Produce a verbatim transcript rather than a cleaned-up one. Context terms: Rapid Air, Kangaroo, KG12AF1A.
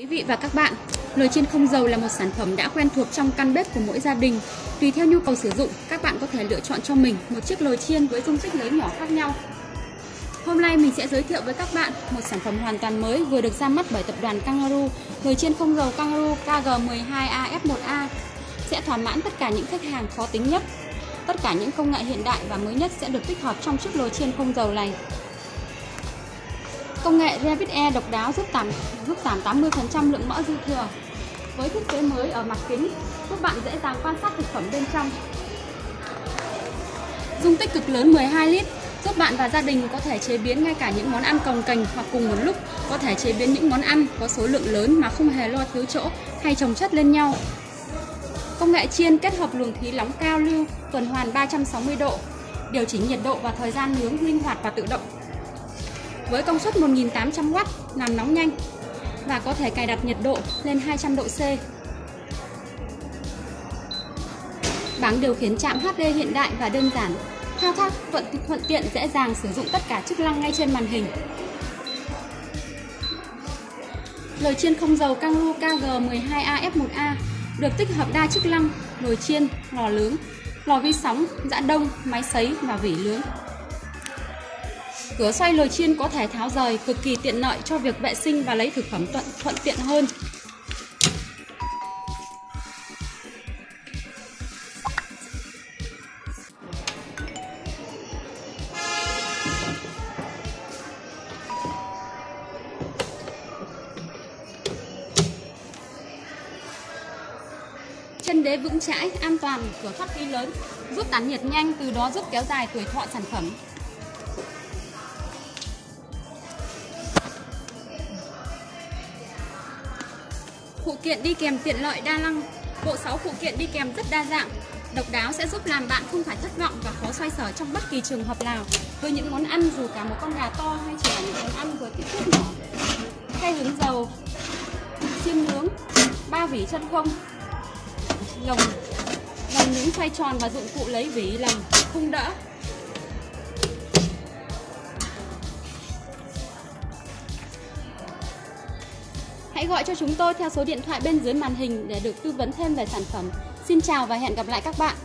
Quý vị và các bạn, nồi chiên không dầu là một sản phẩm đã quen thuộc trong căn bếp của mỗi gia đình. Tùy theo nhu cầu sử dụng, các bạn có thể lựa chọn cho mình một chiếc nồi chiên với dung tích lớn nhỏ khác nhau. Hôm nay mình sẽ giới thiệu với các bạn một sản phẩm hoàn toàn mới vừa được ra mắt bởi tập đoàn Kangaroo. Nồi chiên không dầu Kangaroo K G mười hai A F một A sẽ thỏa mãn tất cả những khách hàng khó tính nhất. Tất cả những công nghệ hiện đại và mới nhất sẽ được tích hợp trong chiếc nồi chiên không dầu này. Công nghệ Rapid Air độc đáo giúp giảm giúp giảm tám mươi phần trăm lượng mỡ dư thừa. Với thiết kế mới ở mặt kính, giúp bạn dễ dàng quan sát thực phẩm bên trong. Dung tích cực lớn mười hai lít giúp bạn và gia đình có thể chế biến ngay cả những món ăn cồng kềnh hoặc cùng một lúc có thể chế biến những món ăn có số lượng lớn mà không hề lo thiếu chỗ hay chồng chất lên nhau. Công nghệ chiên kết hợp luồng khí nóng cao lưu tuần hoàn ba trăm sáu mươi độ, điều chỉnh nhiệt độ và thời gian nướng linh hoạt và tự động. Với công suất một nghìn tám trăm oát, làm nóng nhanh và có thể cài đặt nhiệt độ lên hai trăm độ C. Bảng điều khiển chạm hát đê hiện đại và đơn giản, thao tác thuận, thuận tiện dễ dàng sử dụng tất cả chức năng ngay trên màn hình. Nồi chiên không dầu Kangaroo K G mười hai A F một A được tích hợp đa chức năng nồi chiên, lò nướng, lò vi sóng, giã đông, máy sấy và vỉ nướng. Cửa xoay nồi chiên có thể tháo rời, cực kỳ tiện lợi cho việc vệ sinh và lấy thực phẩm thuận, thuận tiện hơn. Chân đế vững chãi, an toàn, cửa thoát khí lớn, giúp tản nhiệt nhanh, từ đó giúp kéo dài tuổi thọ sản phẩm. Phụ kiện đi kèm tiện lợi đa năng, bộ sáu phụ kiện đi kèm rất đa dạng, độc đáo sẽ giúp làm bạn không phải thất vọng và khó xoay sở trong bất kỳ trường hợp nào với những món ăn dù cả một con gà to hay chỉ là những món ăn với kích thước nhỏ. Khay hứng dầu, chiên nướng, ba vỉ chân không, lồng, lồng nướng xoay tròn và dụng cụ lấy vỉ làm khung đỡ. Hãy gọi cho chúng tôi theo số điện thoại bên dưới màn hình để được tư vấn thêm về sản phẩm. Xin chào và hẹn gặp lại các bạn!